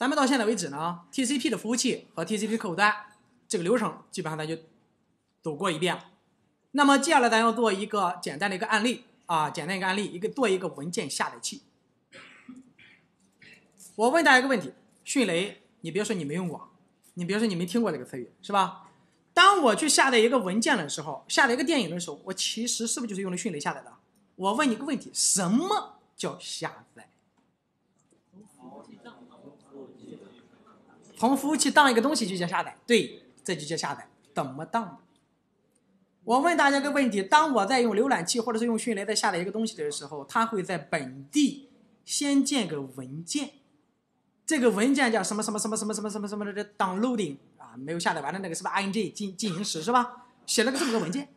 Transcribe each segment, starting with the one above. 咱们到现在为止呢 ，TCP 的服务器和 TCP 客户端这个流程基本上咱就走过一遍了。那么接下来咱要做一个简单的一个案例啊，做一个文件下载器。我问大家一个问题：迅雷，你别说你没用过，你别说你没听过这个词语，是吧？当我去下载一个文件的时候，下载一个电影的时候，我其实是不是就是用的迅雷下载的？我问你个问题：什么叫下载？ 从服务器当一个东西就叫下载，对，这就叫下载。怎么当的？我问大家个问题：当我在用浏览器或者是用迅雷在下载一个东西的时候，它会在本地先建个文件，这个文件叫什么什么什么什么什么什么什么的 downloading 啊，没有下载完的那个是吧 ？ing 进行时是吧？写了个这么个文件，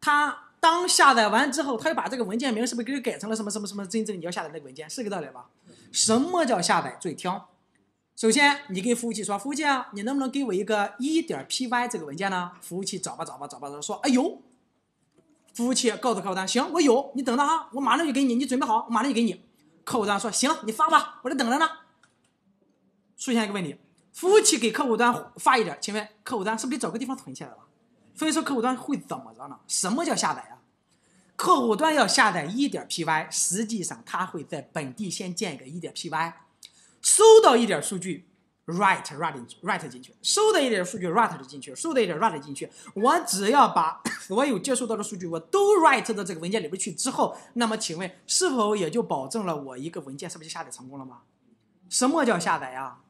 它当下载完之后，它又把这个文件名是不是给改成了什么什么什么？真正你要下载那个文件是个道理吧？什么叫下载最挑？ 首先，你跟服务器说，服务器啊，你能不能给我一个 1.py 这个文件呢？服务器找吧，说，哎有。服务器告诉客户端，行，我有，你等着啊，我马上就给你，你准备好，我马上就给你。客户端说，行，你发吧，我这等着呢。出现一个问题，服务器给客户端发一点，请问客户端是不是得找个地方存起来了？所以说客户端会怎么着呢？什么叫下载啊？客户端要下载 1.py， 实际上它会在本地先建一个 1.py。 收到一点数据 ，write 进去；收到一点数据 ，write 进去；收到一点 write 进去。我只要把所有接收到的数据我都 write 到这个文件里边去之后，那么请问是否也就保证了我一个文件是不是下载成功了吗？什么叫下载呀？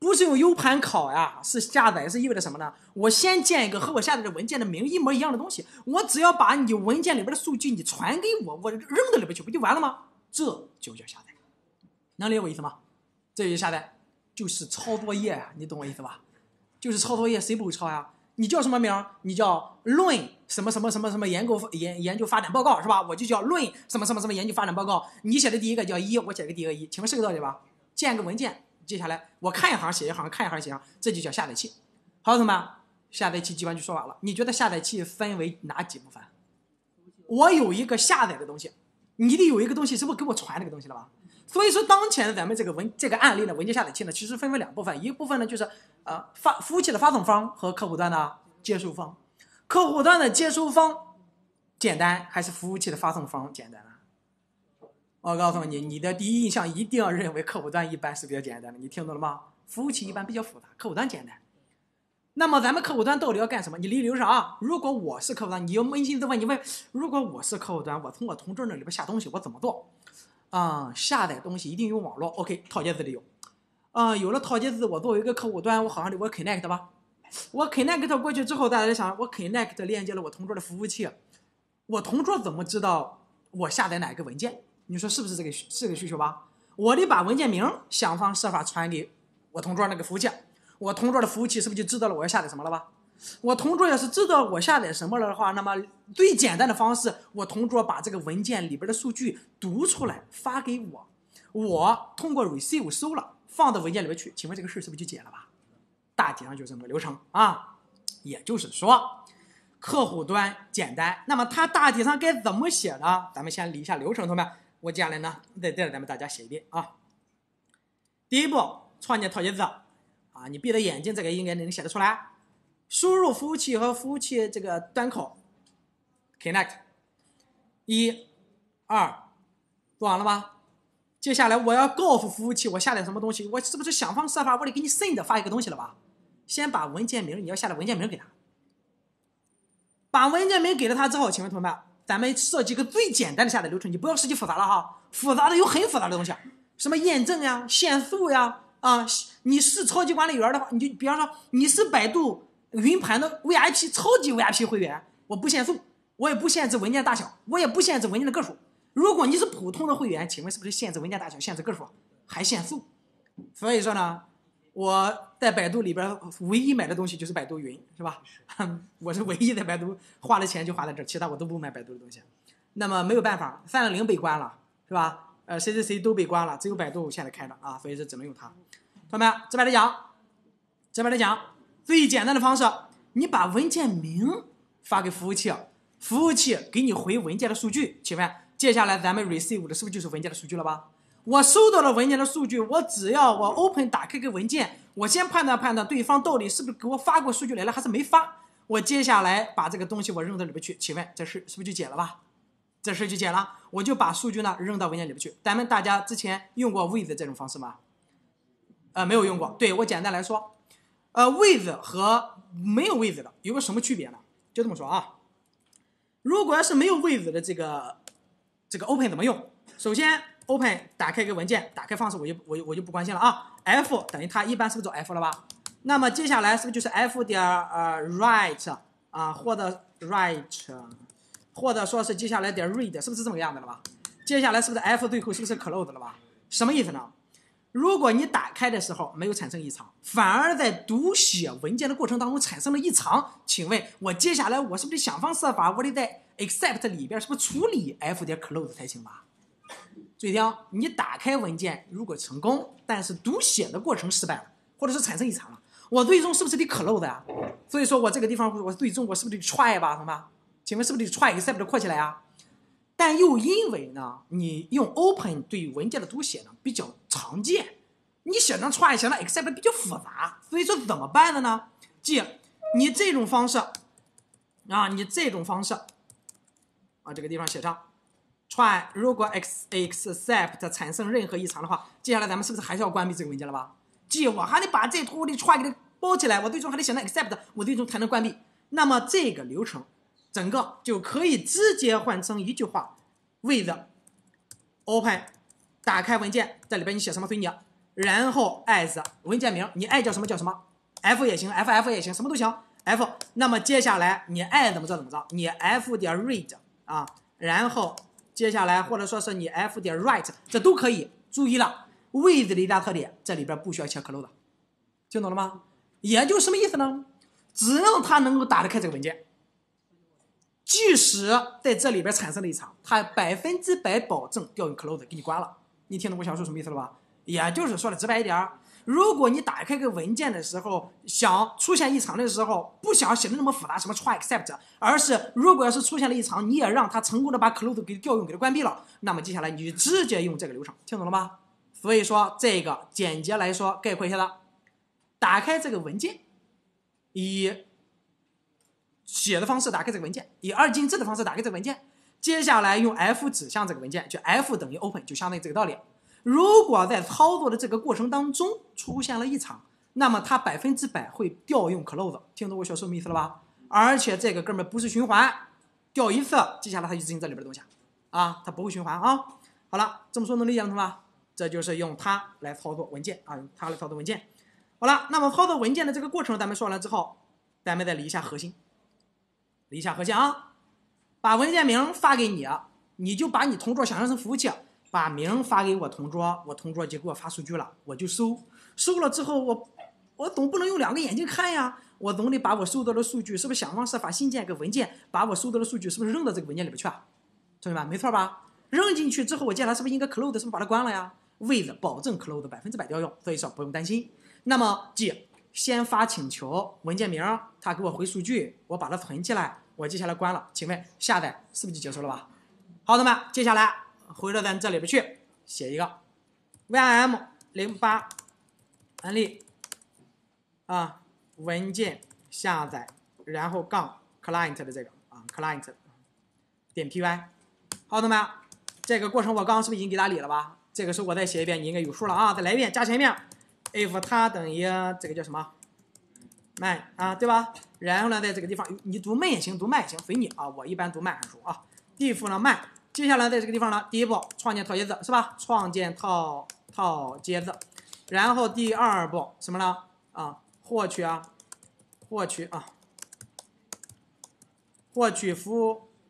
不是用 U 盘拷呀，是下载是意味着什么呢？我先建一个和我下载的文件的名一模一样的东西，我只要把你文件里边的数据你传给我，我扔到里边去不就完了吗？这就叫下载，能理解我意思吗？ 这就下载，就是抄作业呀，你懂我意思吧？就是抄作业，谁不会抄呀？你叫什么名？你叫论什么什么什么什么研究发展报告是吧？我就叫论什么什么什么研究发展报告。你写的第一个叫一，我写的第一个一，请问是个道理吧？建个文件，接下来我看一行写一行，看一行写一行，这就叫下载器。好，同学们，下载器基本就说完了。你觉得下载器分为哪几部分？我有一个下载的东西，你得有一个东西，是不是给我传这个东西了吧？ 所以说，当前咱们这个案例呢，文件下载器呢，其实分为两部分，一部分呢就是服务器的发送方和客户端的接收方。客户端的接收方简单还是服务器的发送方简单呢？我告诉你，你的第一印象一定要认为客户端一般是比较简单的，你听懂了吗？服务器一般比较复杂，客户端简单。那么咱们客户端到底要干什么？你理由上啊，如果我是客户端，你要扪心自问，你问，如果我是客户端，我从我同桌那里边下东西，我怎么做？ 下载东西一定用网络 ，OK， 套接字得有。有了套接字，我作为一个客户端，我好像得我 connect 吧，我 connect 过去之后，大家就想，我 connect 链接了我同桌的服务器，我同桌怎么知道我下载哪个文件？你说是不是这个需求吧？我得把文件名想方设法传给我同桌那个服务器，我同桌的服务器是不是就知道了我要下载什么了吧？ 我同桌要是知道我下载什么了的话，那么最简单的方式，我同桌把这个文件里边的数据读出来发给我，我通过 receive 收了，放到文件里边去。请问这个事是不是就解了吧？大体上就这么个流程啊。也就是说，客户端简单，那么它大体上该怎么写呢？咱们先理一下流程，同学们，我接下来呢再咱们大家写一遍啊。第一步，创建套接字啊，你闭着眼睛，这个应该能写得出来。 输入服务器和服务器这个端口 ，connect， 1、2， 做完了吧？接下来我要告诉服务器我下载什么东西，我是不是想方设法我得给你 send 发一个东西了吧？先把文件名，你要下载文件名给他，把文件名给了他之后，请问同学们，咱们设计一个最简单的下载流程，你不要设计复杂了哈，复杂的有很复杂的东西，什么验证呀、限速呀，你是超级管理员的话，你就比方说你是百度。 云盘的 VIP 超级 VIP 会员，我不限速，我也不限制文件大小，我也不限制文件的个数。如果你是普通的会员，请问是不是限制文件大小、限制个数，还限速？所以说呢，我在百度里边唯一买的东西就是百度云，是吧？我是唯一在百度花了钱就花在这，其他我都不买百度的东西。那么没有办法，360被关了，是吧？谁都被关了，只有百度现在开着啊，所以说只能用它。同学们，直白的讲。 最简单的方式，你把文件名发给服务器，服务器给你回文件的数据。请问，接下来咱们 receive 的是不是就是文件的数据了吧？我收到了文件的数据，我只要我 open 打开个文件，我先判断对方到底是不是给我发过数据来了，还是没发。我接下来把这个东西我扔到里边去，请问这事是不是就解了吧？这事就解了，我就把数据呢扔到文件里边去。咱们大家之前用过 with 这种方式吗？没有用过。对我简单来说，with 和没有 with 的有个什么区别呢？就这么说啊，如果要是没有 with 的这个 open 怎么用？首先 open 打开一个文件，打开方式我就不关心了啊。f 等于它一般是不是找 f 了吧？那么接下来是不是就是 f 点write 啊，或者 write， 或者说是接下来点 read， 是不是这么样的了吧？接下来是不是 f 对口是不是 close 了吧？什么意思呢？如果你打开的时候没有产生异常，反而在读写文件的过程当中产生了异常，请问我接下来我是不是想方设法，我得在 except 里边是不是处理 f 点 close 才行吧？注意听，你打开文件如果成功，但是读写的过程失败了，或者是产生异常了，我最终是不是得 close 呀？所以说我这个地方我最终我是不是得 try 吧，什么？请问是不是得 try except 扩起来啊？但又因为呢，你用 open 对文件的读写呢比较常见，你写成 try 写成 except 比较复杂，所以说怎么办的呢？即你这种方式啊，这个地方写上 try， 如果 except 产生任何异常的话，接下来咱们是不是还是要关闭这个文件了吧？即我还得把这图的 try 给它包起来，我最终还得写成 except， 我最终才能关闭。那么这个流程，整个就可以直接换成一句话 ：with open 打开文件，在里边你写什么随你，然后 as 文件名，你爱叫什么叫什么 ，f 也行 ，ff 也行，什么都行 f。那么接下来你爱怎么着，你 f 点 read 啊，然后接下来或者说是你 f 点 write， 这都可以。注意了 ，with 的一大特点，这里边不需要切 close 的，听懂了吗？也就什么意思呢？只要它能够打得开这个文件。即使在这里边产生了异常，它100%保证调用 close 给你关了。你听懂我想说什么意思了吧？也就是说的直白一点，如果你打开个文件的时候，想出现异常的时候，不想写的那么复杂，什么 try except， 而是如果要是出现了异常，你也让它成功的把 close 给调用给它关闭了，那么接下来你就直接用这个流程，听懂了吗？所以说这个简洁来说概括一下的，打开这个文件，以写的方式打开这个文件，以二进制的方式打开这个文件，接下来用 F 指向这个文件，就 F 等于 open， 就相当于这个道理。如果在操作的这个过程当中出现了异常，那么它100%会调用 close， 听懂我说什么意思了吧？而且这个哥们不是循环，调一次，接下来它就执行这里边的东西啊，它不会循环啊。好了，这么说能理解了吗？这就是用它来操作文件啊，用它来操作文件。好了，那么操作文件的这个过程咱们说完了之后，咱们再理一下核心。理一下核心啊，把文件名发给你，你就把你同桌想象成服务器，把名发给我同桌，我同桌就给我发数据了，我就收了之后，我总不能用两个眼睛看呀，我总得把我收到的数据是不是想方设法新建一个文件，把我收到的数据是不是扔到这个文件里边去啊？同学们，没错吧？扔进去之后，我接下来是不是应该 close， 是不是把它关了呀？with 保证 close 100%调用，所以说不用担心。那么即先发请求文件名，他给我回数据，我把它存起来。我接下来关了，请问下载是不是就结束了吧？好的，那么接下来回到咱这里边去写一个 vim08 案例啊，文件下载，然后杠 client 的这个啊 client 点 py。好的，那么这个过程我刚刚是不是已经给大家理了吧？这个时候我再写一遍，你应该有数了啊！再来一遍，加前面 if 它等于这个叫什么？man 啊，对吧？然后呢，在这个地方，你读 man 也行，读 man 也行，随你啊。我一般读 man 函数啊。diff 呢 man， 接下来在这个地方呢，第一步创建套接字是吧？创建套接字，然后第二步什么呢？啊，获取服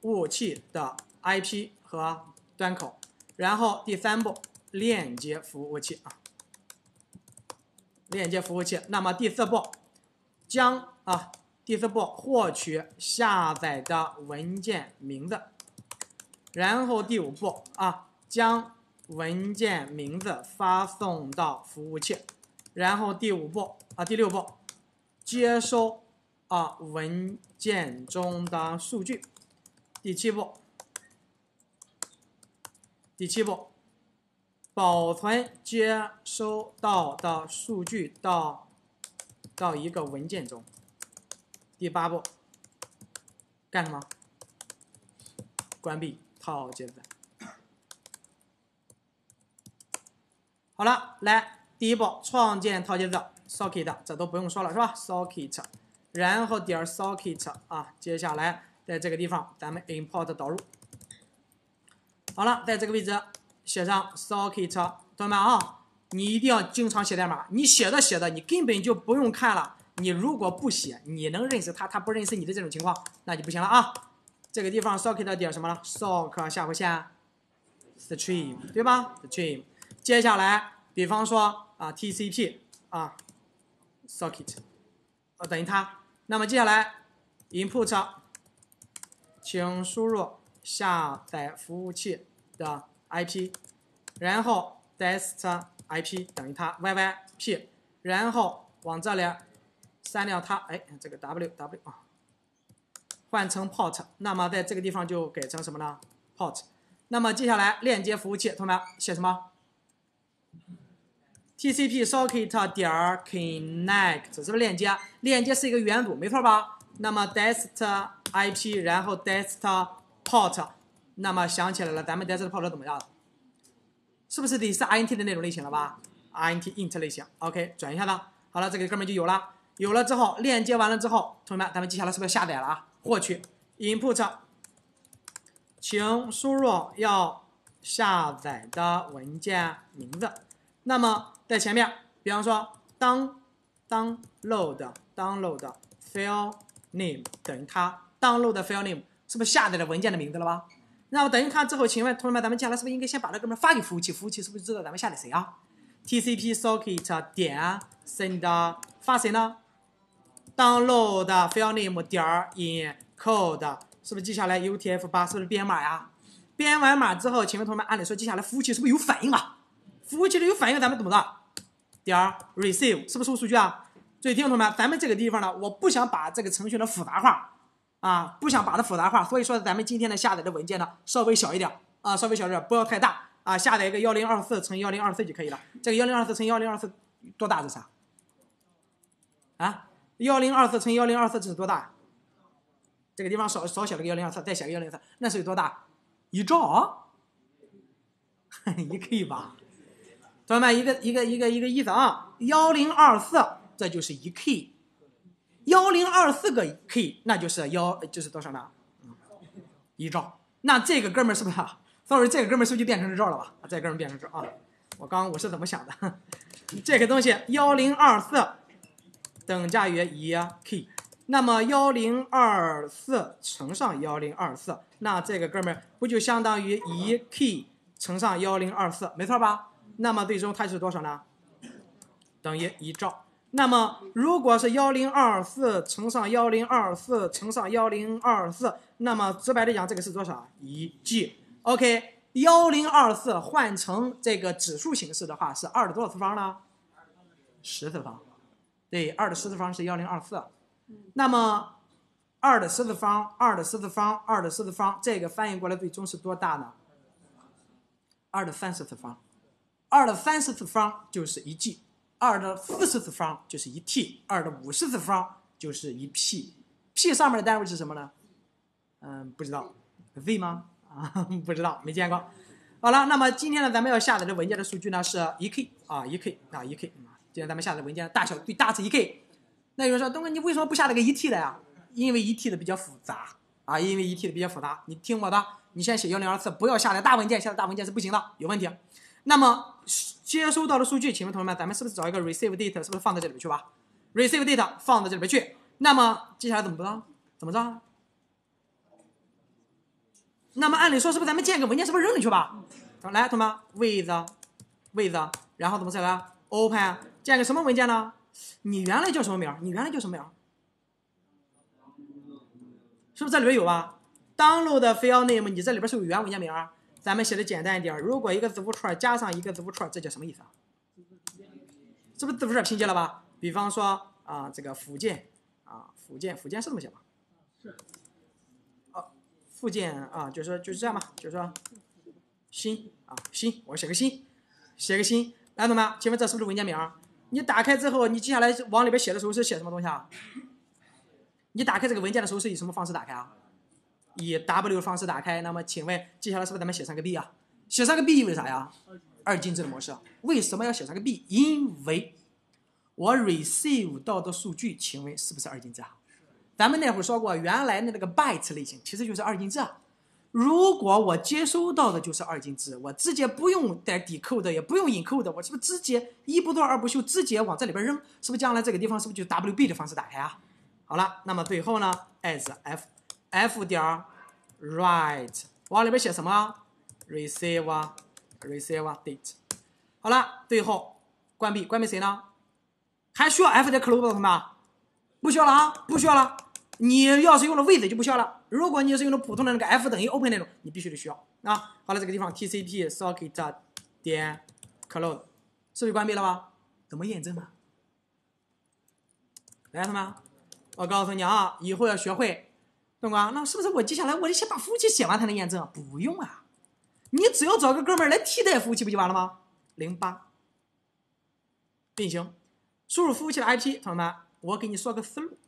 务器的 IP 和端口，然后第三步链接服务器啊，链接服务器。那么第四步。第四步获取下载的文件名字，然后第五步啊，将文件名字发送到服务器，然后第六步接收啊文件中的数据，第七步保存接收到的数据到一个文件中。第8步，干什么？关闭套接口。好了，来第1步，创建套接口 socket， 这都不用说了是吧 ？socket， 然后点 socket 啊，接下来在这个地方咱们 import 导入。好了，在这个位置写上 socket， 同学们啊，你一定要经常写代码，你写的你根本就不用看了。你如果不写，你能认识它，它不认识你的这种情况，那就不行了啊。这个地方 socket 点什么呢 ？sock 下划线 stream 对吧 ？stream。接下来，比方说啊 TCP 啊 socket 等于它。那么接下来 input， 请输入下载服务器的 IP， 然后 dest IP 等于它 VIP， 然后往这里删掉它，哎，这个 WW 啊，换成 port。那么在这个地方就改成什么呢 ？port。那么接下来链接服务器，同学们写什么？TCP socket 点 connect 是不是链接？链接是一个元组，没错吧？那么 dest IP， 然后 dest port， 那么想起来了，咱们 dest port 怎么样了？是不是得是 int 的那种类型了吧 ？int int 类型 ，OK， 转一下它。好了，这个哥们就有了，有了之后链接完了之后，同学们，咱们接下来是不是下载了啊？获取 input， 请输入要下载的文件名字。那么在前面，比方说download file name 等于它 download file name 是不是下载了文件的名字了吧？那么等于它之后，请问同学们，咱们接下来是不是应该先把这哥们发给服务器？服务器是不是知道咱们下载谁啊 ？TCP socket 点 send 发谁呢 ？download file name 点 encode 是不是记下来 UTF-8 是不是编码呀？编完码之后，请问同学们，按理说接下来服务器是不是有反应啊？服务器里有反应，咱们怎么的？点 receive 是不是收数据啊？注意听，同学们，咱们这个地方呢，我不想把这个程序的复杂化啊，不想把它复杂化，所以说咱们今天的下载的文件呢，稍微小一点啊，稍微小一点，不要太大啊，下载一个1024×1024就可以了。这个1024×1024多大是啥？啊，1024×1024这是多大？这个地方少写了个1024，再写个1024，那是有多大？1兆？你可以吧？同学们，一个意思啊，1024这就是1K， 1024个 K， 那就是多少呢？1兆。那这个哥们是不是？sorry， 这个哥们是不是就变成1兆了吧？这个、哥们变成1兆啊！我是怎么想的？这个东西1024等价于1K， 那么1024乘上1024，那这个哥们不就相当于1K乘上1024，没错吧？那么最终它是多少呢？等于1兆。那么如果是1024×1024×1024，那么直白的讲，这个是多少？1G。OK， 1024换成这个指数形式的话，是2的多少次方呢？10次方。对，2的10次方是1024。那么2的10次方，这个翻译过来最终是多大呢？2的30次方。2的30次方就是1G， 2的40次方就是1T， 2的50次方就是1P。P 上面的单位是什么呢？不知道。Z 吗？啊，不知道，没见过。好了，那么今天呢，咱们要下载的文件的数据呢是1K。今天咱们下载文件的大小最大是1K。那有人说，东哥，你为什么不下载个1T 的呀？因为1T 的比较复杂啊，你听我的，你先写1024，不要下载大文件，下载大文件是不行的，有问题。那么接收到的数据，请问同学们，咱们是不是找一个 receive data， 是不是放在这里面去吧 ？receive data 放到这里面去。那么接下来怎么着？那么按理说，是不是咱们建个文件，是不是扔进去吧？来，同学们 ，with， 然后怎么写来 ？open， 建个什么文件呢？你原来叫什么名？是不是这里边有吧 ？download file name， 你这里边是有原文件名。咱们写的简单一点，如果一个字符串加上一个字符串，这叫什么意思啊？是不是字符串拼接了吧？比方说啊、这个福建啊，福建是这么写吧？是。哦，福建啊，就是这样吧，就是说，新啊，我写个新。写个心。来，同学们，请问这是不是文件名？你打开之后，你接下来往里边写的时候是写什么东西啊？你打开这个文件的时候是以什么方式打开啊？以 W 方式打开。那么，请问接下来是不是咱们写上个 B 啊？写上个 B 意味着啥呀？二进制的模式。为什么要写上个 B？ 因为我 receive 到的数据，请问是不是二进制啊？咱们那会儿说过，原来的那个 byte 类型其实就是二进制啊。如果我接收到的就是二进制，我直接不用带 decode 也不用 encode 我是不是直接一不做二不休，直接往这里边扔？是不是将来这个地方是不是就 WB 的方式打开啊？好了，那么最后呢 ，as f 点 write 往里边写什么 ？receive date。好了，最后关闭，关闭谁呢？还需要 f 点 close 什么？不需要了啊，不需要了。你要是用了 with 就不需要了。如果你是用了普通的那个 f 等于 open 那种，你必须得需要啊。好了，这个地方 TCP socket 点 close 是不是关闭了吧？怎么验证啊？来，同学们，我告诉你啊，以后要学会，懂吗？那是不是我接下来我得先把服务器写完才能验证？不用啊，你只要找个哥们儿来替代服务器不就完了吗？08并行，输入服务器的 IP， 同学们，我给你说个思路。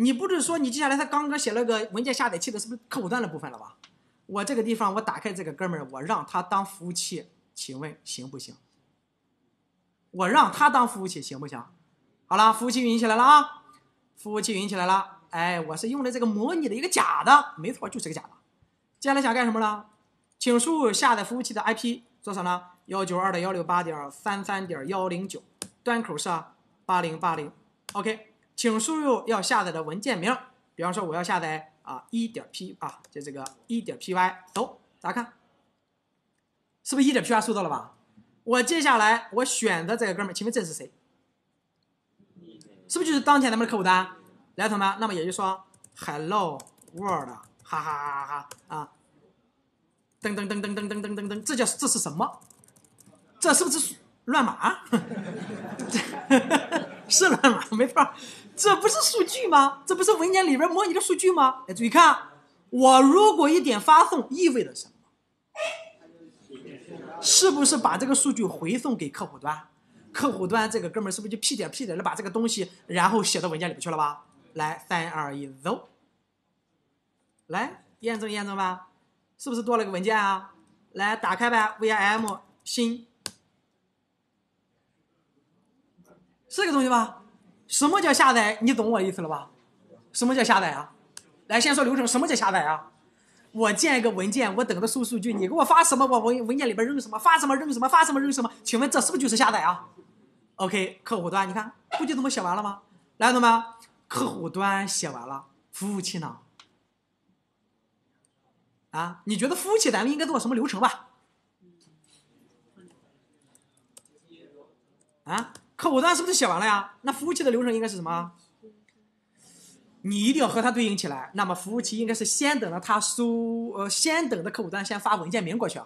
你不是说你接下来他刚刚写了个文件下载器的，是不是客户端的部分了吧？我这个地方我打开这个哥们儿，我让他当服务器，请问行不行？我让他当服务器行不行？好了，服务器运行起来了啊，服务器运行起来了。哎，我是用的这个模拟的一个假的，没错，就是个假的。接下来想干什么呢？请输入下载服务器的 IP 多少呢？192.168.33.109，端口是8080。OK。请输入要下载的文件名，比方说我要下载啊 1.py 啊，就这个 1.py， 走，大家看，是不是 1.py 收到了吧？我接下来我选择这个哥们儿，请问这是谁？是不是就是当前咱们的客户端？来，同学们，那么也就是说 ，hello world， 哈哈哈哈啊，噔噔噔噔噔噔噔噔噔，这是什么？这是不是乱码？是乱码，没错。这不是数据吗？这不是文件里边模拟的数据吗？哎，注意看，我如果一点发送意味着什么？是不是把这个数据回送给客户端？客户端这个哥们儿是不是就屁点屁点的把这个东西，然后写到文件里边去了吧？来，3、2、1，走！来验证验证吧，是不是多了个文件啊？来打开呗 ，vim 新，是个东西吧？什么叫下载？你懂我意思了吧？什么叫下载啊？来，先说流程，什么叫下载啊？我建一个文件，我等着收数据，你给我发什么，我文件里边扔什么，发什么扔什么，发什么扔什么。请问这是不是就是下载啊 ？OK， 客户端你看，不就这么写完了吗？来，同学们，客户端写完了，服务器呢？啊，你觉得服务器咱们应该做什么流程吧？啊？客户端是不是写完了呀？那服务器的流程应该是什么？你一定要和它对应起来。那么服务器应该是先等着它先等着客户端先发文件名过去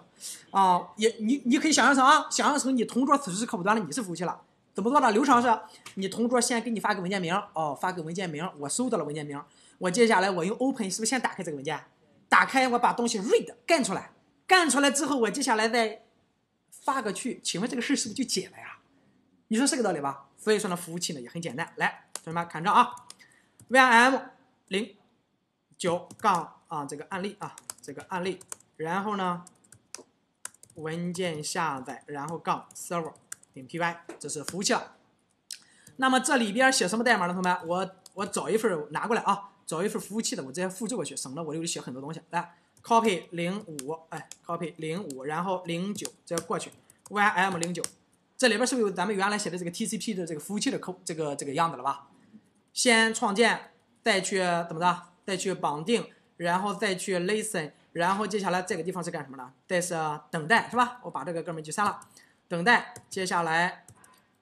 啊。你可以想象成啊，想象成你同桌此时是客户端了，你是服务器了，怎么做呢？流程是，你同桌先给你发个文件名，哦，发个文件名，我收到了文件名，我接下来我用 open 是不是先打开这个文件？打开我把东西 read 干出来，干出来之后我接下来再发个去，请问这个事是不是就解了呀？你说是个道理吧？所以说呢，服务器呢也很简单。来，同学们看着啊 ，vim09 杠啊这个案例啊这个案例，然后呢文件下载，然后杠 server 点 py， 这是服务器了。那么这里边写什么代码呢？同学们，我找一份拿过来啊，找一份服务器的，我直接复制过去，省得我又写很多东西。来 ，copy 05，哎 ，copy 05，然后09再过去 ，vim09。这里边是不是有咱们原来写的这个 TCP 的这个服务器的这个样子了吧？先创建，再去怎么着？再去绑定，然后再去 listen， 然后接下来这个地方是干什么呢？这是等待是吧？我把这个哥们就删了，等待。接下来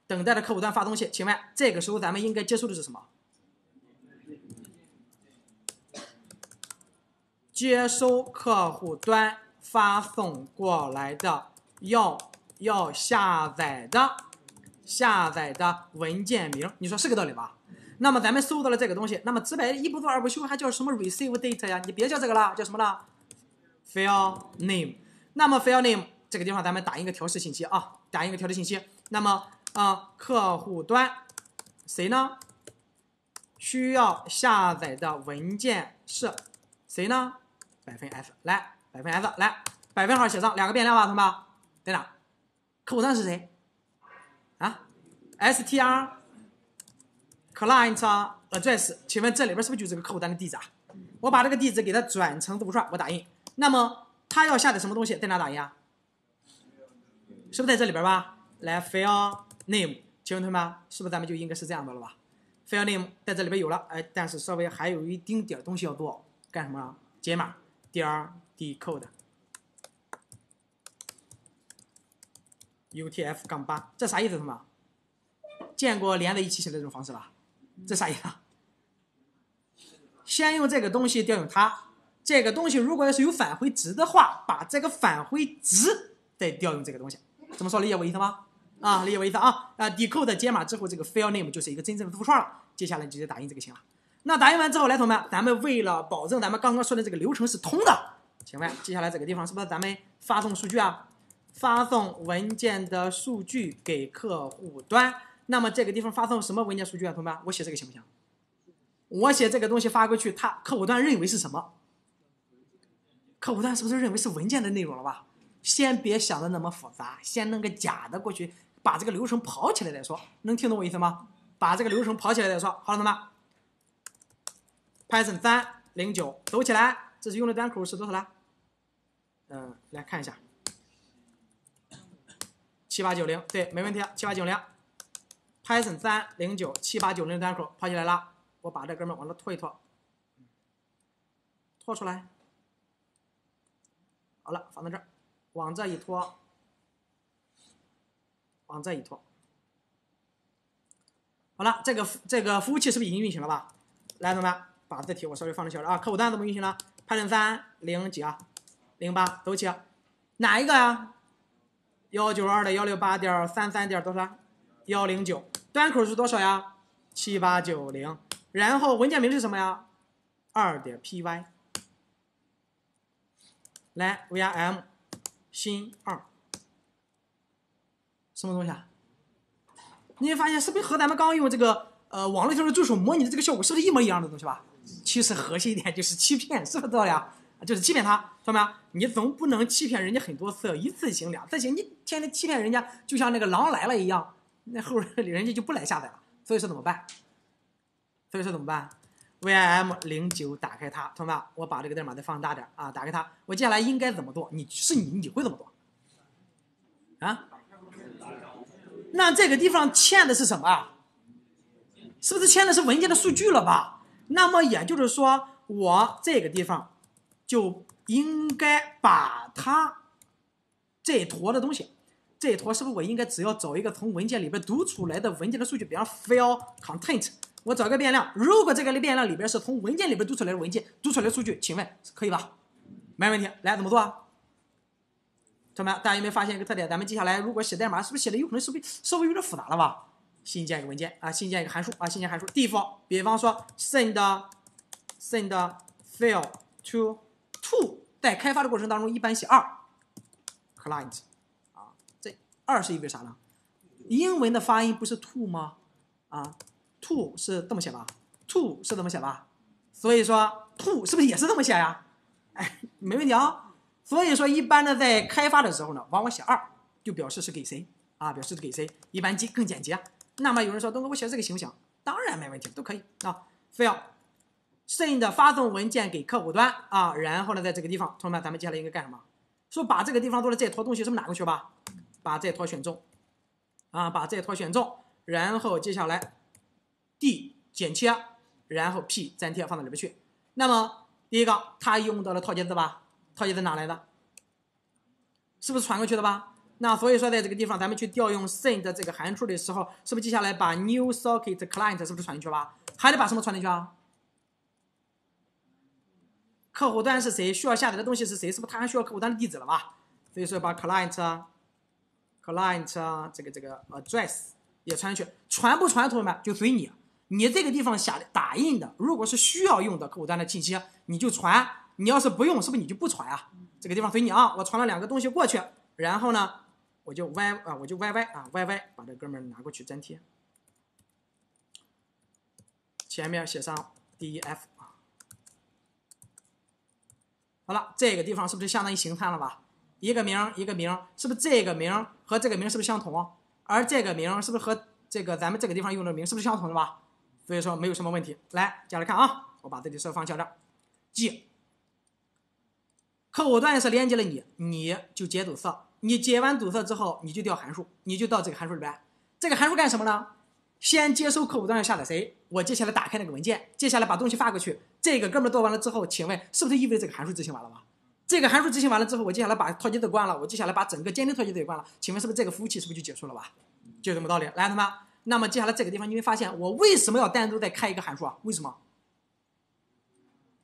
等待的客户端发东西，请问这个时候咱们应该接收的是什么？接收客户端发送过来的要下载的文件名，你说是个道理吧？那么咱们搜到了这个东西，那么直白一不做二不休，还叫什么 receive date 呀？你别叫这个了，叫什么了 ？file name。那么 file name 这个地方咱们打一个调试信息啊，打一个调试信息。那么客户端谁呢？需要下载的文件是谁呢？%s 来，%s 来，%号写上两个变量吧，同学们。在哪？客户端是谁？啊 ？str client address， 请问这里边是不是就这个客户端的地址啊？我把这个地址给它转成字符串，我打印。那么它要下载什么东西，在哪打印啊？是不是在这里边吧？来 file name， 请问同学们，是不是咱们就应该是这样的了吧 ？file name 在这里边有了，哎，但是稍微还有一丁点东西要做，干什么啊？解码 decode UTF-8， 这啥意思？什么？见过连在一起写的这种方式吧？这啥意思？先用这个东西调用它，这个东西如果要是有返回值的话，把这个返回值再调用这个东西。怎么说？理解我意思吗？啊，理解我意思啊！decode 解码之后，这个 file name 就是一个真正的字符串了。接下来你直接打印这个行了。那打印完之后，来，同学们，咱们为了保证咱们刚刚说的这个流程是通的，请问接下来这个地方是不是咱们发送数据啊？发送文件的数据给客户端，那么这个地方发送什么文件数据啊？同学们，我写这个行不行？我写这个东西发过去，他客户端认为是什么？客户端是不是认为是文件的内容了吧？先别想的那么复杂，先弄个假的过去，把这个流程跑起来再说。能听懂我意思吗？把这个流程跑起来再说。好了，同学们 ，Python 309走起来。这是用的端口是多少来？来看一下。7890，对，没问题。7890 ，Python 309 7890端口跑起来了。我把这哥们往那拖一拖，拖出来。好了，放到这儿，往这一拖，往这一拖。好了，这个服务器是不是已经运行了吧？来，同学们，把这题我稍微放的小点啊。客户端怎么运行呢 ？Python 309啊，08走起，哪一个呀、啊？192.168.33. 多少？109。端口是多少呀？7890。然后文件名是什么呀？2.py。来 ，vim 新2。什么东西啊？你会发现是不是和咱们刚刚用这个网络调试助手模拟的这个效果是不是一模一样的东西吧？其实核心一点就是欺骗，是不是道理啊？就是欺骗他，同学们，你总不能欺骗人家很多次，一次行两次行，你天天欺骗人家，就像那个狼来了一样，那后人家就不来下载了。所以说怎么办？vim09打开它，同学们，我把这个代码再放大点啊，打开它，我接下来应该怎么做？你会怎么做？啊？那这个地方欠的是什么？是不是欠的是文件的数据了吧？那么也就是说，我这个地方。就应该把它这一坨的东西，这一坨是不是我应该只要找一个从文件里边读出来的文件的数据，比方 file content， 我找一个变量，如果这个变量里边是从文件里边读出来的文件，读出来的数据，请问可以吧？没问题，来怎么做啊？同学们，大家有没有发现一个特点？咱们接下来如果写代码，是不是写的有可能是不是稍微有点复杂了吧？新建一个文件啊，新建一个函数啊，新建函数 default， 比方说 send file to to 在开发的过程当中一般写2 client 啊，这2是意味啥呢？英文的发音不是 to 吗？啊 ，to 是这么写吧 ？to 是这么写吧？所以说 to 是不是也是这么写呀？哎，没问题啊。所以说一般的在开发的时候呢，往往写2就表示是给谁啊？表示是给谁？一般更简洁。那么有人说，东哥，我写这个行不行？当然没问题，都可以啊。非要。send 发送文件给客户端啊，然后呢，在这个地方，同学们，咱们接下来应该干什么？说把这个地方做的这坨东西，是不是拿过去吧？把这坨选中，啊，把这坨选中，然后接下来 D 剪切，然后 P 粘贴放到里边去。那么第一个，它用到了套件字吧？套件字哪来的？是不是传过去的吧？那所以说，在这个地方，咱们去调用 send 这个函数的时候，是不是接下来把 new socket client 是不是传进去吧？还得把什么传进去啊？客户端是谁需要下载的东西是谁？是不是他还需要客户端的地址了吧？所以说把 client 这个 address 也传进去，传不传同学们就随你。你这个地方下打印的，如果是需要用的客户端的信息，你就传；你要是不用，是不是你就不传啊？这个地方随你啊。我传了两个东西过去，然后呢，我就 YY 把这哥们拿过去粘贴，前面写上 def 啊。好了，这个地方是不是相当于形态了吧？一个名一个名，是不是这个名和这个名是不是相同？而这个名是不是和这个咱们这个地方用的名是不是相同的吧？所以说没有什么问题。来，接下来看啊，我把这里设放校正，记。 客户端是连接了你，你就解堵塞。你解完堵塞之后，你就调函数，你就到这个函数里边。这个函数干什么呢？先接收客户端要下载谁，我接下来打开那个文件，接下来把东西发过去。这个哥们做完了之后，请问是不是意味着这个函数执行完了吧？这个函数执行完了之后，我接下来把套接头关了，我接下来把整个监听套接头也关了。请问是不是这个服务器是不是就结束了吧？就这么道理。来，同学们，那么接下来这个地方你会发现，我为什么要单独再开一个函数啊？为什么？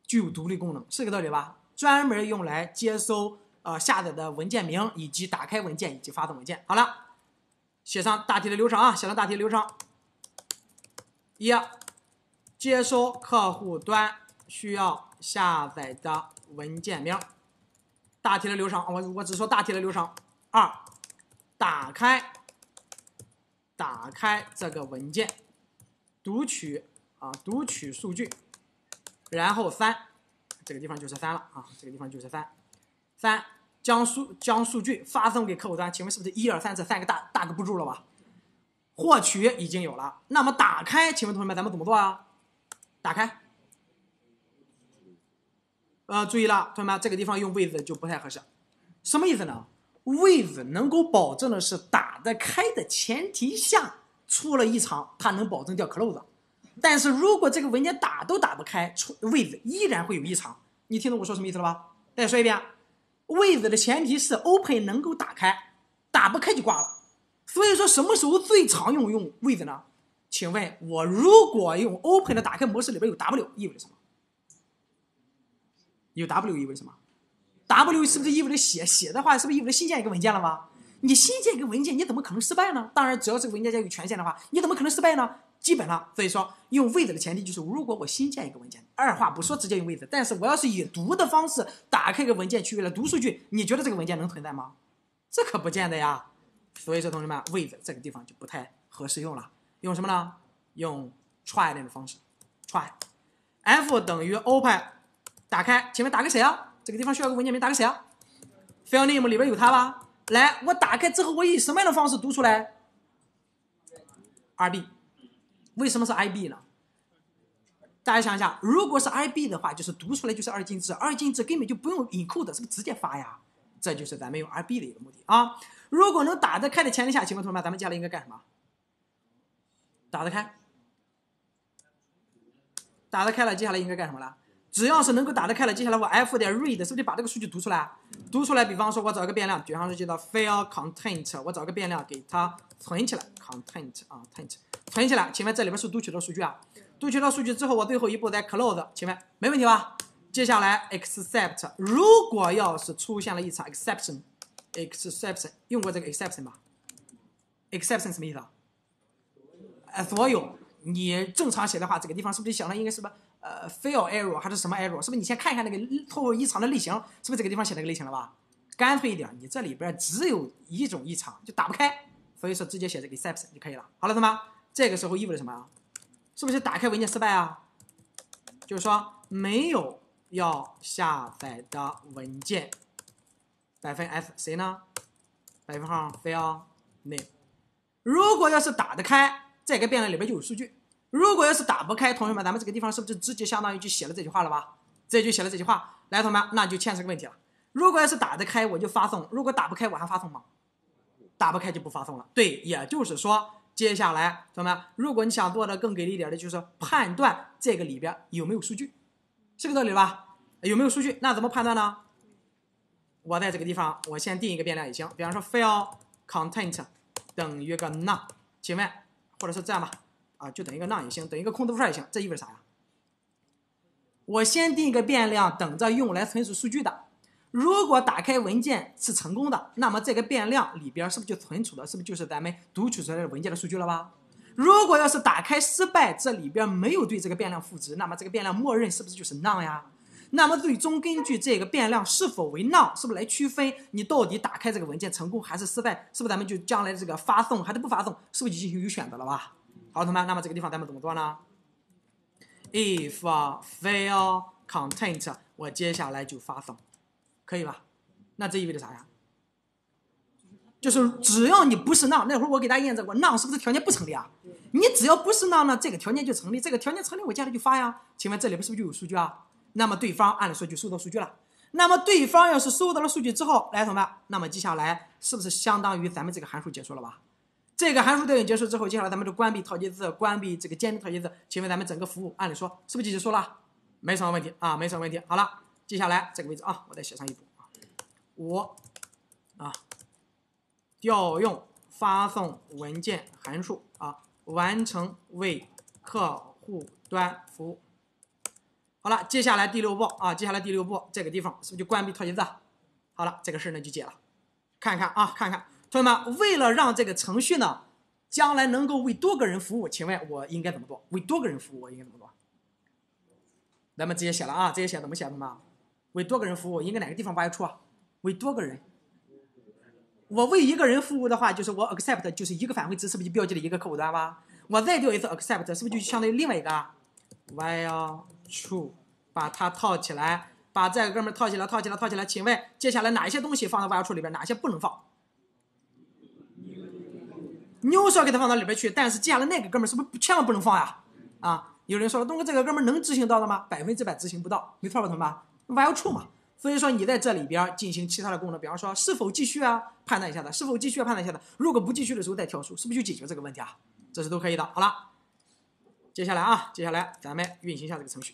具有独立功能，是这个道理吧？ 专门用来接收下载的文件名，以及打开文件以及发送文件。好了，写上大体的流程啊，写上大体的流程。一，接收客户端需要下载的文件名，大体的流程，我只说大体的流程。二，打开这个文件，读取数据，然后三。 这个地方就是三了啊，这个地方就是三，将数据发送给客户端，请问是不是1、2、3这三个大个步骤了吧？获取已经有了，那么打开，请问同学们咱们怎么做啊？打开，注意了，同学们这个地方用 with 就不太合适，什么意思呢 ？with 能够保证的是打得开的前提下，出了异常，它能保证掉 close。 但是如果这个文件打不开 ，with 依然会有异常。你听懂我说什么意思了吧？再说一遍 ，with 的前提是 open 能够打开，打不开就挂了。所以说什么时候最常用 with 呢？请问我如果用 open 的打开模式里边有 w 意味着什么？有 w 意味着什么 ？w 是不是意味着写的话是不是意味着新建一个文件了吗？你新建一个文件你怎么可能失败呢？当然，只要这个文件夹有权限的话，你怎么可能失败呢？ 基本上，所以说用 with 的前提就是，如果我新建一个文件，二话不说直接用 with。但是我要是以读的方式打开一个文件去为了读数据，你觉得这个文件能存在吗？这可不见得呀。所以说，同学们 ，with 这个地方就不太合适用了。用什么呢？用 try 那种方式 ，try，f 等于 open 打开，请问打开谁啊？这个地方需要个文件名，打开谁啊 ？file name 里边有它吧？来，我打开之后，我以什么样的方式读出来 ？rb。 为什么是 IB 呢？大家想一下，如果是 IB 的话，就是读出来就是二进制，二进制根本就不用 encode， 是不是直接发呀？这就是咱们用 RB 的一个目的啊。如果能打得开的前提下，请问同学们，咱们接下来应该干什么？打得开，打得开了，接下来应该干什么了？只要是能够打得开了，接下来我 F 点 read 是不是把这个数据读出来？读出来，比方说我找一个变量，比方说叫 file content， 我找个变量给它存起来 ，content 啊 ，tent。 存起来，请问这里边是读取到数据啊？读取到数据之后，我最后一步再 close， 请问没问题吧？接下来 except， 如果要是出现了异常 exception， 用过这个 exception 吧 ？exception 什么意思啊？所有你正常写的话，这个地方是不是想的应该是吧？fail error 还是什么 error？ 是不是你先看一看那个错误异常的类型，是不是这个地方写那个类型了吧？干脆一点，你这里边只有一种异常，就打不开，所以说直接写这个 exception 就可以了。好了，同学们。 这个时候意味着什么啊？是不是打开文件失败啊？就是说没有要下载的文件，%f 谁呢？%非要 name。如果要是打得开，这个变量里边就有数据。如果要是打不开，同学们，咱们这个地方是不是直接相当于就写了这句话了吧？这就写了这句话。来，同学们，那就牵扯个问题了。如果要是打得开，我就发送；如果打不开，我还发送吗？打不开就不发送了。对，也就是说。 接下来，同学们，如果你想做的更给力一点的，就是判断这个里边有没有数据，是个道理吧？有没有数据？那怎么判断呢？我在这个地方，我先定一个变量也行，比方说 file content 等于个 none， 请问，或者是这样吧，啊，就等于个 none 也行，等于个空字符串也行，这意味着啥呀？我先定一个变量，等着用来存储数据的。如果打开文件是成功的，那么这个变量里边是不是就存储了？是不是就是咱们读取出来的文件的数据了吧？如果要是打开失败，这里边没有对这个变量赋值，那么这个变量默认是不是就是 none 呀？那么最终根据这个变量是否为 None， 是不是来区分你到底打开这个文件成功还是失败？是不是咱们就将来这个发送还是不发送，是不是已经有选择了吧？好，同学们，那么这个地方咱们怎么做呢 ？If fail content， 我接下来就发送，可以吧？那这意味着啥呀？ 就是只要你不是 None， 那会儿我给大家验证过 None 是不是条件不成立啊？你只要不是 None 呢，这个条件就成立，这个条件成立我接下来就发呀。请问这里边是不是就有数据啊？那么对方按理说就收到数据了。那么对方要是收到了数据之后，来，同学们，那么接下来是不是相当于咱们这个函数结束了吧？这个函数调用结束之后，接下来咱们就关闭套件字，关闭这个监听套件字。请问咱们整个服务按理说是不是就结束了？没什么问题啊，没什么问题。好了，接下来这个位置啊，我再写上一步啊，调用发送文件函数啊，完成为客户端服务。好了，接下来第六步啊，接下来第六步这个地方是不是就关闭套件字？好了，这个事呢就解了。看看啊，看看，同学们，为了让这个程序呢将来能够为多个人服务，请问我应该怎么做？为多个人服务我应该怎么做？咱们直接写了啊，直接写怎么写？同学们，为多个人服务应该哪个地方挖出啊？为多个人。 我为一个人服务的话，就是我 accept 就是一个返回值，是不是就标记了一个客户端吧？我再调一次 accept， 是不是就相当于另外一个 while true， 把它套起来，把这个哥们套起来，套起来，套起来。请问接下来哪一些东西放到 while true 里边，哪些不能放 ？new socket 放到里边去，但是接下来那个哥们是不是千万不能放呀？啊，有人说了，东哥这个哥们能执行到的吗？100%执行不到，没错吧，同学们 ？while true 嘛。 所以说你在这里边进行其他的功能，比方说是否继续啊，判断一下的；是否继续啊，判断一下的。如果不继续的时候再跳出，是不是就解决这个问题啊？这是都可以的。好了，接下来啊，接下来咱们运行一下这个程序，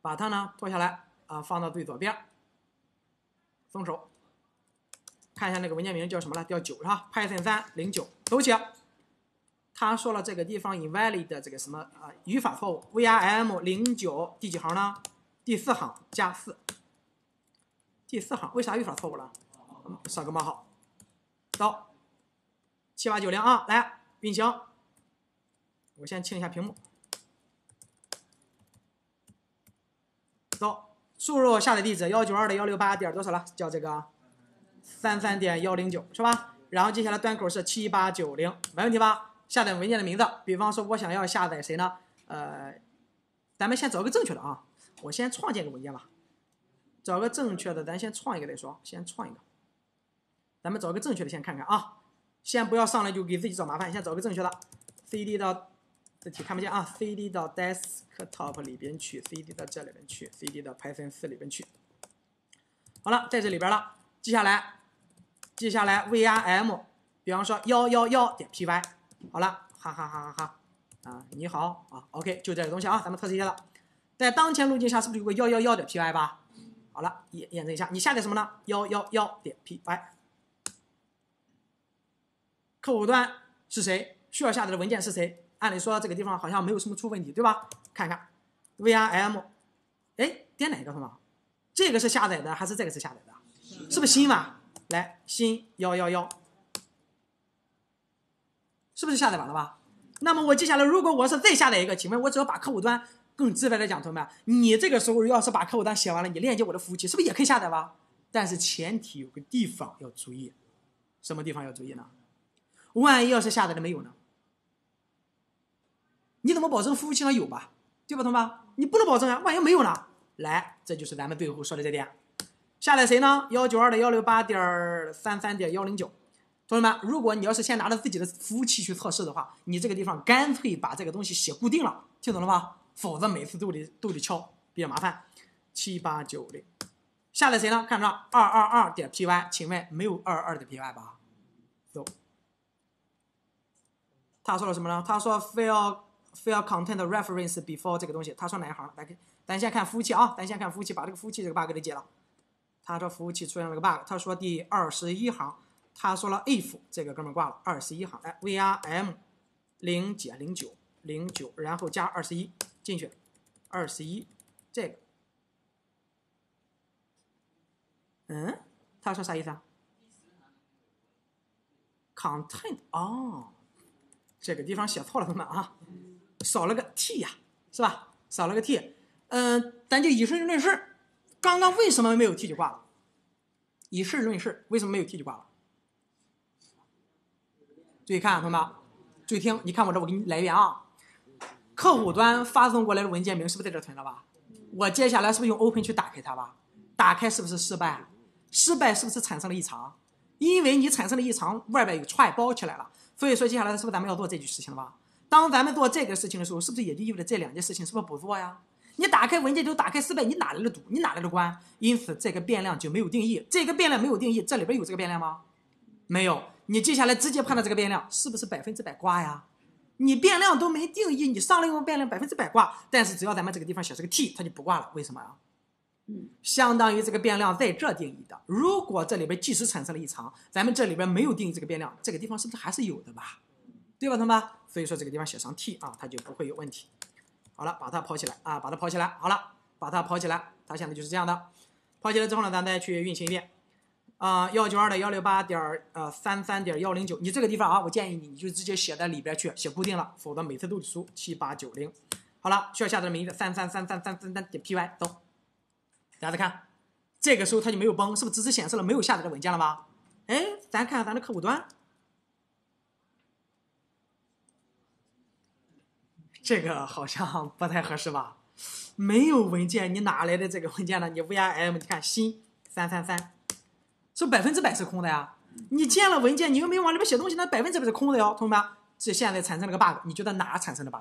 把它呢拖下来啊，放到最左边，松手，看一下那个文件名叫什么了？叫9是吧 ？Python 309，走起。他说了这个地方 invalid 这个什么啊语法错误 ，VRM09第几行呢？ 第四行加4，第四行为啥语法错误了？少个冒号，到7890啊，来运行。我先清一下屏幕。到输入下载地址192.168点多少了？叫这个33.109是吧？然后接下来端口是7890，没问题吧？下载文件的名字，比方说我想要下载谁呢？咱们先找个正确的啊。 我先创建个文件吧，找个正确的，咱先创一个再说，先创一个。咱们找个正确的先看看啊，先不要上来就给自己找麻烦，先找个正确的。cd 到字体看不见啊 ，cd 到 desktop 里边去 ，cd 到这里边去 ，cd 到 Python 4里边去。好了，在这里边了。接下来 vrm， 比方说111.py。好了，哈哈哈哈哈啊，你好啊 ，OK， 就这个东西啊，咱们测试一下了。 在当前路径下，是不是有个111.py 吧？好了，验证一下，你下载什么呢？111.py。客户端是谁？需要下载的文件是谁？按理说这个地方好像没有什么出问题，对吧？看看 ，vrm， 哎，点哪个什么？这个是下载的还是这个是下载的？是不是新嘛？来，新111，是不是下载完了吧？那么我接下来如果我是再下载一个，请问我只要把客户端 更直白的讲，同学们，你这个时候要是把客户端写完了，你链接我的服务器，是不是也可以下载吧？但是前提有个地方要注意，什么地方要注意呢？万一要是下载的没有呢？你怎么保证服务器上有吧？对吧，同学们？你不能保证啊，万一没有呢？来，这就是咱们最后说的这点，下载谁呢？192.168.33.109。 同学们，如果你要是先拿着自己的服务器去测试的话，你这个地方干脆把这个东西写固定了，听懂了吗？ 否则每次都得敲，比较麻烦。7890，下载谁呢？看着222.py， 请问没有22.py 吧？走。他说了什么呢？他说 fail content reference before 这个东西，他说哪一行？咱先看服务器啊，咱先看服务器，把这个服务器这个 bug 给解了。他说服务器出现了个 bug， 他说第21行，他说了 if 这个哥们挂了21行，来 vrm 0.09，然后加21进去，21这个，嗯，他说啥意思啊 ？content 哦，这个地方写错了，同学们啊，少了个 t 呀、啊，是吧？少了个 t，咱就以事论事。刚刚为什么没有提取挂了？以事论事，为什么没有提取挂了？注意看，同学们，注意听，你看我这，我给你来一遍啊。客户端发送过来的文件名是不是在这存了吧？我接下来是不是用 open 去打开它吧？打开是不是失败？失败是不是产生了异常？因为你产生了异常，外边有 try 包起来了，所以说接下来是不是咱们要做这件事情了吧？当咱们做这个事情的时候，是不是也就意味着这两件事情是不是不做呀？你打开文件就打开失败，你哪来的读？你哪来的关？因此这个变量就没有定义，这个变量没有定义，这里边有这个变量吗？没有。你接下来直接判断这个变量是不是100%挂呀？你变量都没定义，你上来用变量100%挂，但是只要咱们这个地方写是个 t， 它就不挂了，为什么呀？相当于这个变量在这定义的。如果这里边即使产生了异常，咱们这里边没有定义这个变量，这个地方是不是还是有的吧？对吧，同学们？所以说这个地方写上 t 啊，它就不会有问题。好了，把它抛起来啊，把它抛起来。好了，把它抛起来，它现在就是这样的。抛起来之后呢，咱再去运行一遍。192.168.33.109，你这个地方啊，我建议你就直接写在里边去，写固定了，否则每次都得输7890。好了，需要下载的名字33333333.py 走。大家看，这个时候它就没有崩，是不是只显示了没有下载的文件了吗？哎，咱看看咱的客户端，这个好像不太合适吧？没有文件，你哪来的这个文件呢？你 vim 你看新333。是100%是空的呀！你建了文件，你又没往里面写东西，那100%是空的哟，同学们。这现在产生了个 bug， 你觉得哪产生的 bug？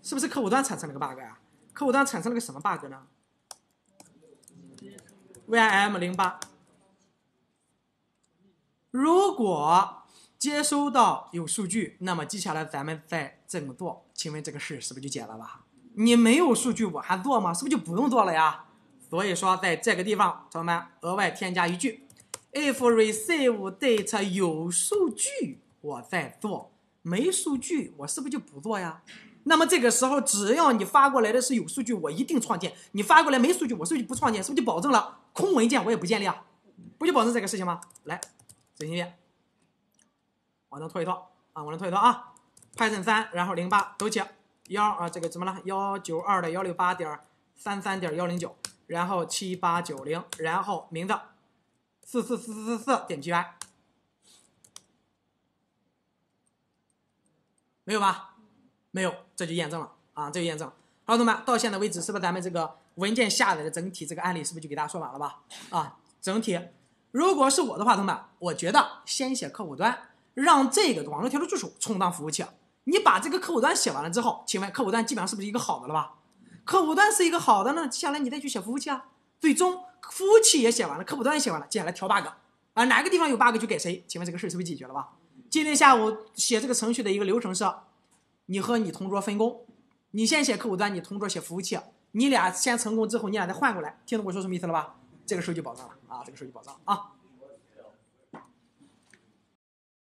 是不是客户端产生了个 bug 呀？客户端产生了个什么 bug 呢 ？vim08。如果接收到有数据，那么接下来咱们再这么做，请问这个事是不是就解了吧？你没有数据，我还做吗？是不是就不用做了呀？所以说，在这个地方，同学们额外添加一句 ：if receive data 有数据，我再做；没数据，我是不是就不做呀？那么这个时候，只要你发过来的是有数据，我一定创建；你发过来没数据，我是不是就不创建？是不是就保证了空文件我也不建立啊？不就保证这个事情吗？来，执行一遍，往上拖一拖啊，往上拖一拖啊。Python 3，然后08走起1啊，这个怎么了？192.168.33.109。然后7890，然后名字44444.py， 没有吧？没有，这就验证了啊，这就验证了。好，同学们，到现在为止，是不是咱们这个文件下载的整体这个案例，是不是就给大家说完了吧？啊，整体，如果是我的话，同学们，我觉得先写客户端，让这个网络调度助手充当服务器。你把这个客户端写完了之后，请问客户端基本上是不是一个好的了吧？客户端是一个好的呢，接下来你再去写服务器啊。最终服务器也写完了，客户端也写完了，接下来调 bug 啊，哪个地方有 bug 就给谁。请问这个事是不是解决了吧？今天下午写这个程序的一个流程是，你和你同桌分工，你先写客户端，你同桌写服务器，你俩先成功之后，你俩再换过来。听懂我说什么意思了吧？这个时候就保障了啊，这个时候就保障啊。